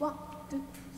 1, 2, 3.